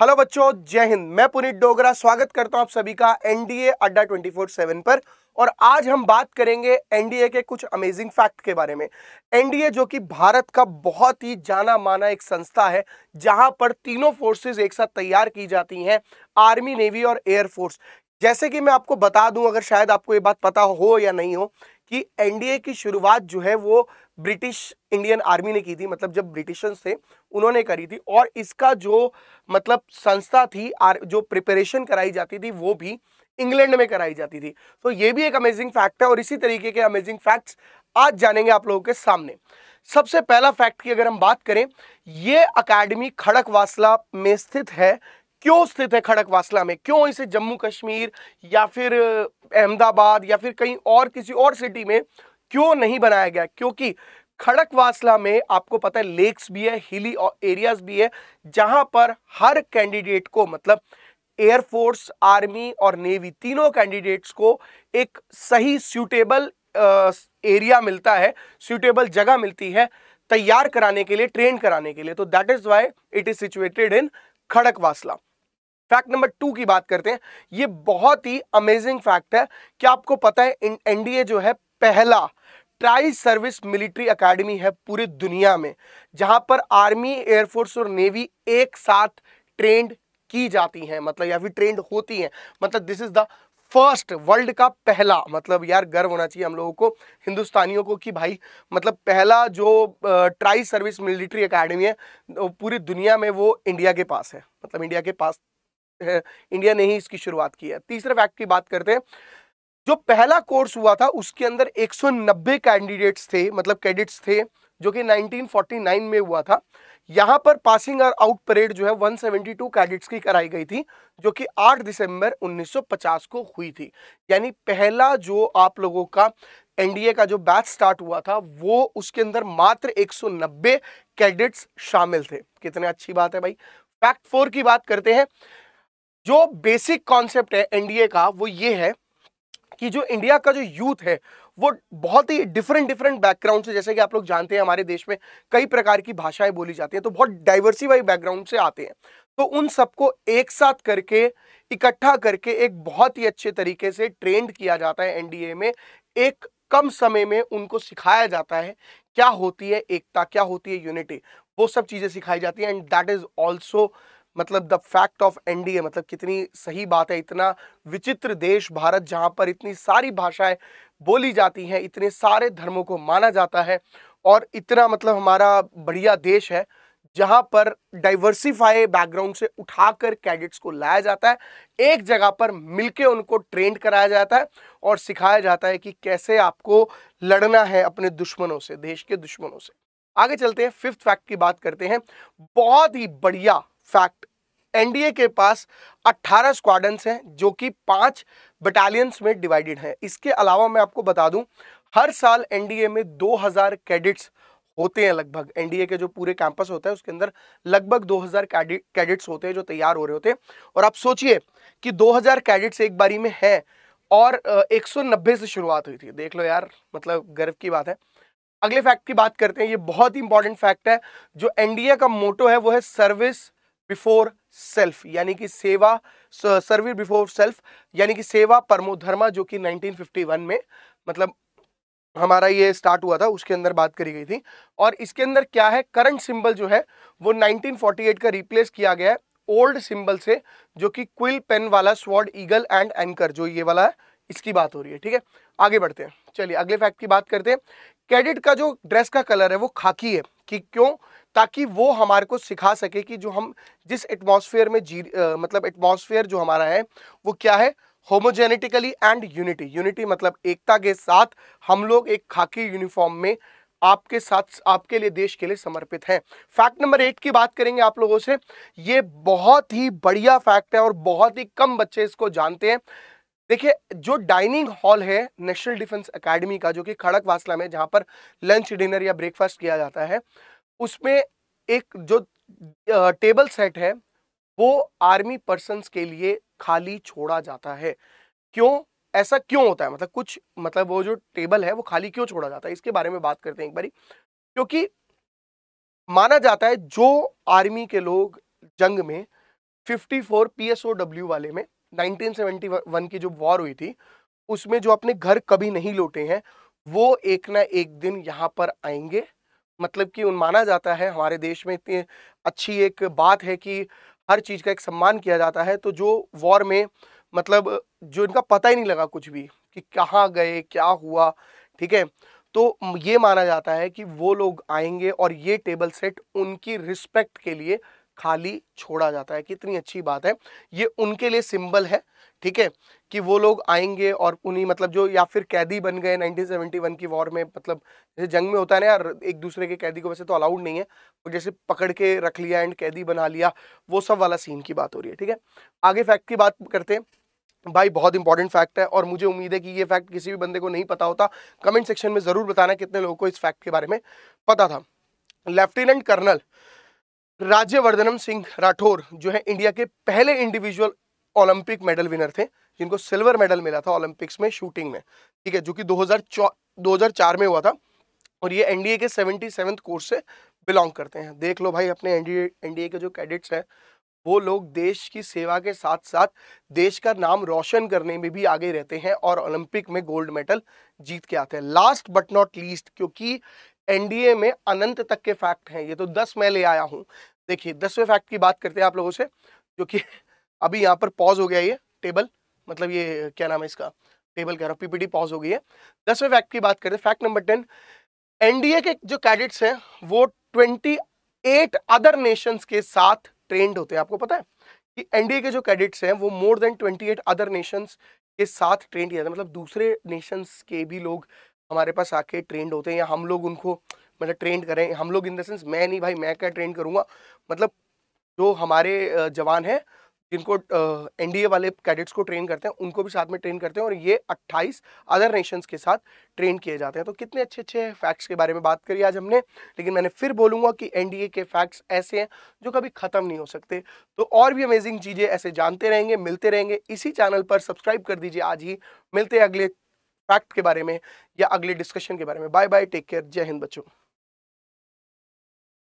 Hello बच्चों, जय हिंद। मैं पुनीत डोगरा स्वागत करता हूं आप सभी का एनडीए अड्डा 247 पर। और आज हम बात करेंगे एनडीए के कुछ अमेजिंग फैक्ट के बारे में। एनडीए जो कि भारत का बहुत ही जाना माना एक संस्था है, जहां पर तीनों फोर्सेस एक साथ तैयार की जाती हैं, आर्मी, नेवी और एयर फोर्स। जैसे कि मैं आपको बता दूं, अगर शायद आपको ये बात पता हो या नहीं हो, कि एनडीए की शुरुआत जो है वो ब्रिटिश इंडियन आर्मी ने की थी, मतलब जब ब्रिटिशर्स थे उन्होंने करी थी। और इसका जो मतलब संस्था थी, जो प्रिपरेशन कराई जाती थी वो भी इंग्लैंड में कराई जाती थी। तो ये भी एक अमेजिंग फैक्ट है और इसी तरीके के अमेजिंग फैक्ट्स आज जानेंगे आप लोगों के सामने। सबसे पहला फैक्ट की अगर हम बात करें, ये अकेडमी खड़कवासला में स्थित है। क्यों स्थित है खड़कवासला में, क्यों इसे जम्मू कश्मीर या फिर अहमदाबाद या फिर कहीं और किसी और सिटी में क्यों नहीं बनाया गया? क्योंकि खड़कवासला में आपको पता है लेक्स भी है, हिली एरियाज भी है, जहां पर हर कैंडिडेट को, मतलब एयरफोर्स, आर्मी और नेवी तीनों कैंडिडेट्स को एक सही सूटेबल एरिया मिलता है, सूटेबल जगह मिलती है तैयार कराने के लिए, ट्रेन कराने के लिए। तो that is why it is situated in Khadakwasla. Fact number 2 की बात करते हैं। ये बहुत ही अमेजिंग फैक्ट है। क्या आपको पता है एनडीए जो है पहला ट्राई सर्विस मिलिट्री एकेडमी है पूरी दुनिया में, जहां पर आर्मी, एयरफोर्स और नेवी एक साथ ट्रेंड की जाती हैं, मतलब या फिर ट्रेंड होती हैं। मतलब this is the first, world का पहला, मतलब यार गर्व होना चाहिए हम लोगों को, हिंदुस्तानियों को, कि भाई मतलब पहला जो ट्राई सर्विस मिलिट्री एकेडमी है पूरी दुनिया में वो इंडिया के पास है, मतलब इंडिया के पास, इंडिया ने ही इसकी शुरुआत की है। तीसरे फैक्ट की बात करते हैं। जो पहला कोर्स हुआ था उसके अंदर 190 कैंडिडेट्स थे, मतलब कैडेट्स थे, जो कि 1949 में हुआ था। यहाँ पर पासिंग और आउट परेड जो है 172 कैडेट्स की कराई गई थी, जो कि 8 दिसंबर 1950 को हुई थी। यानी पहला जो आप लोगों का एनडीए का जो बैच स्टार्ट हुआ था वो उसके अंदर मात्र 190 कैडेट्स शामिल थे। कितने अच्छी बात है भाई। फैक्ट 4 की बात करते हैं। जो बेसिक कॉन्सेप्ट है एनडीए का वो ये है कि जो इंडिया का जो यूथ है वो बहुत ही डिफरेंट बैकग्राउंड से, जैसे कि आप लोग जानते हैं हमारे देश में कई प्रकार की भाषाएं बोली जाती हैं, तो बहुत डाइवर्सिफाई बैकग्राउंड से आते हैं। तो उन सबको एक साथ करके, इकट्ठा करके एक बहुत ही अच्छे तरीके से ट्रेंड किया जाता है एनडीए में। एक कम समय में उनको सिखाया जाता है क्या होती है एकता, क्या होती है यूनिटी, वो सब चीज़ें सिखाई जाती हैं। एंड दैट इज़ ऑल्सो मतलब द फैक्ट ऑफ एनडीए। मतलब कितनी सही बात है, इतना विचित्र देश भारत, जहाँ पर इतनी सारी भाषाएं बोली जाती हैं, इतने सारे धर्मों को माना जाता है, और इतना मतलब हमारा बढ़िया देश है जहाँ पर डाइवर्सिफाई बैकग्राउंड से उठाकर कैडेट्स को लाया जाता है, एक जगह पर मिलके उनको ट्रेंड कराया जाता है और सिखाया जाता है कि कैसे आपको लड़ना है अपने दुश्मनों से, देश के दुश्मनों से। आगे चलते हैं, 5th फैक्ट की बात करते हैं। बहुत ही बढ़िया फैक्ट, एनडीए के पास 18 स्क्वाड्रंस हैं जो कि 5 बटालियंस में डिवाइडेड हैं। इसके अलावा मैं आपको बता दूं, हर साल एनडीए में 2000 कैडेट्स होते हैं लगभग। एनडीए के जो पूरे कैंपस होता है उसके अंदर लगभग 2000 कैडेट्स होते हैं जो तैयार हो रहे होते हैं। और आप सोचिए कि 2000 कैडेट्स एक बारी में हैं और 190 से शुरुआत हुई थी। देख लो यार, मतलब गर्व की बात है। अगले फैक्ट की बात करते हैं। ये बहुत ही इंपॉर्टेंट फैक्ट है। जो एनडीए का मोटो है वो है सर्विस बिफोर सेल्फ, यानी कि सेवा, सर्विस बिफोर सेल्फ यानी कि सेवा परमो धर्मा, जो कि 1951 में मतलब हमारा ये स्टार्ट हुआ था, उसके अंदर बात करी गई थी। और इसके अंदर क्या है, करंट सिंबल जो है वो 1948 का रिप्लेस किया गया है ओल्ड सिंबल से, जो कि क्विल पेन वाला स्वॉर्ड, ईगल एंड एंकर, जो ये वाला है, इसकी बात हो रही है। ठीक है, आगे बढ़ते हैं। चलिए अगले फैक्ट की बात करते हैं। कैडेट का जो ड्रेस का कलर है वो खाकी है, कि क्यों, ताकि वो हमारे को सिखा सके कि जो हम जिस एटमॉस्फेयर में मतलब एटमॉस्फेयर जो हमारा है वो क्या है, होमोजेनेटिकली एंड यूनिटी, यूनिटी मतलब एकता के साथ हम लोग एक खाकी यूनिफॉर्म में आपके साथ, आपके लिए, देश के लिए समर्पित हैं। फैक्ट नंबर 8 की बात करेंगे आप लोगों से। ये बहुत ही बढ़िया फैक्ट है और बहुत ही कम बच्चे इसको जानते हैं। देखिए, जो डाइनिंग हॉल है नेशनल डिफेंस एकेडमी का, जो कि खड़कवासला में, जहाँ पर लंच, डिनर या ब्रेकफास्ट किया जाता है, उसमें एक जो टेबल सेट है वो आर्मी पर्सन्स के लिए खाली छोड़ा जाता है। क्यों ऐसा क्यों होता है, मतलब कुछ, मतलब वो जो टेबल है वो खाली क्यों छोड़ा जाता है, इसके बारे में बात करते हैं एक बारी। क्योंकि माना जाता है जो आर्मी के लोग जंग में 54 PSOW वाले में 1971 की जो वॉर हुई थी उसमें जो अपने घर कभी नहीं लौटे हैं वो एक ना एक दिन यहाँ पर आएंगे। मतलब कि उन माना जाता है हमारे देश में इतनी अच्छी एक बात है कि हर चीज़ का एक सम्मान किया जाता है, तो जो वॉर में मतलब जो इनका पता ही नहीं लगा कुछ भी कि कहाँ गए क्या हुआ, ठीक है, तो ये माना जाता है कि वो लोग आएंगे और ये टेबल सेट उनकी रिस्पेक्ट के लिए खाली छोड़ा जाता है। कितनी अच्छी बात है, ये उनके लिए सिंबल है, ठीक है, कि वो लोग आएंगे और उन्हीं मतलब जो या फिर कैदी बन गए 1971 की वॉर में, मतलब जैसे जंग में होता है ना यार, एक दूसरे के कैदी को वैसे तो अलाउड नहीं है, तो जैसे पकड़ के रख लिया एंड कैदी बना लिया, वो सब वाला सीन की बात हो रही है। ठीक है, आगे फैक्ट की बात करते हैं। भाई बहुत इंपॉर्टेंट फैक्ट है और मुझे उम्मीद है कि ये फैक्ट किसी भी बंदे को नहीं पता होता। कमेंट सेक्शन में ज़रूर बताना कितने लोगों को इस फैक्ट के बारे में पता था। लेफ्टिनेंट कर्नल राज्यवर्धन सिंह राठौर जो है इंडिया के पहले इंडिविजुअल ओलंपिक मेडल विनर थे जिनको सिल्वर मेडल मिला था ओलंपिक्स में शूटिंग में, ठीक है, जो कि 2004 में हुआ था और ये एनडीए के 77वें कोर्स से बिलोंग करते हैं। देख लो भाई, अपने एनडीए के जो कैडेट्स हैं वो लोग देश की सेवा के साथ साथ देश का नाम रोशन करने में भी आगे रहते हैं और ओलंपिक में गोल्ड मेडल जीत के आते हैं। लास्ट बट नॉट लीस्ट, क्योंकि एनडीए में अनंत तक के फैक्ट हैं, ये तो 10 मैं ले आया हूँ। देखिए 10वें फैक्ट की बात करते हैं आप लोगों से, जो कि अभी यहाँ पर पॉज हो गया ये टेबल, मतलब ये क्या नाम है इसका, टेबल कह रहा हूँ, पीपीटी पॉज हो गई है। 10वें फैक्ट की बात करते हैं, फैक्ट नंबर 10, एनडीए के जो कैडेट्स हैं वो 28 अदर नेशंस के साथ ट्रेंड होते हैं। आपको पता है कि एनडीए के जो कैडेट्स हैं वो मोर देन 28 अदर नेशंस के साथ ट्रेंड किया जाता है, मतलब दूसरे नेशंस के भी लोग हमारे पास आके ट्रेंड होते हैं या हम लोग उनको मतलब ट्रेंड करें। हम लोग इन द सेंस मैं नहीं भाई, मैं क्या ट्रेंड करूँगा, मतलब जो हमारे जवान हैं जिनको एनडीए वाले कैडेट्स को ट्रेन करते हैं उनको भी साथ में ट्रेन करते हैं और ये 28 अदर नेशंस के साथ ट्रेन किए जाते हैं। तो कितने अच्छे अच्छे फैक्ट्स के बारे में बात करी आज हमने, लेकिन मैंने फिर बोलूँगा कि एनडीए के फैक्ट्स ऐसे हैं जो कभी ख़त्म नहीं हो सकते। तो और भी अमेजिंग चीज़ें ऐसे जानते रहेंगे, मिलते रहेंगे इसी चैनल पर। सब्सक्राइब कर दीजिए आज ही, मिलते हैं अगले फैक्ट के बारे में या अगले डिस्कशन के बारे में। बाय बाय, टेक केयर, जय हिंद बच्चों।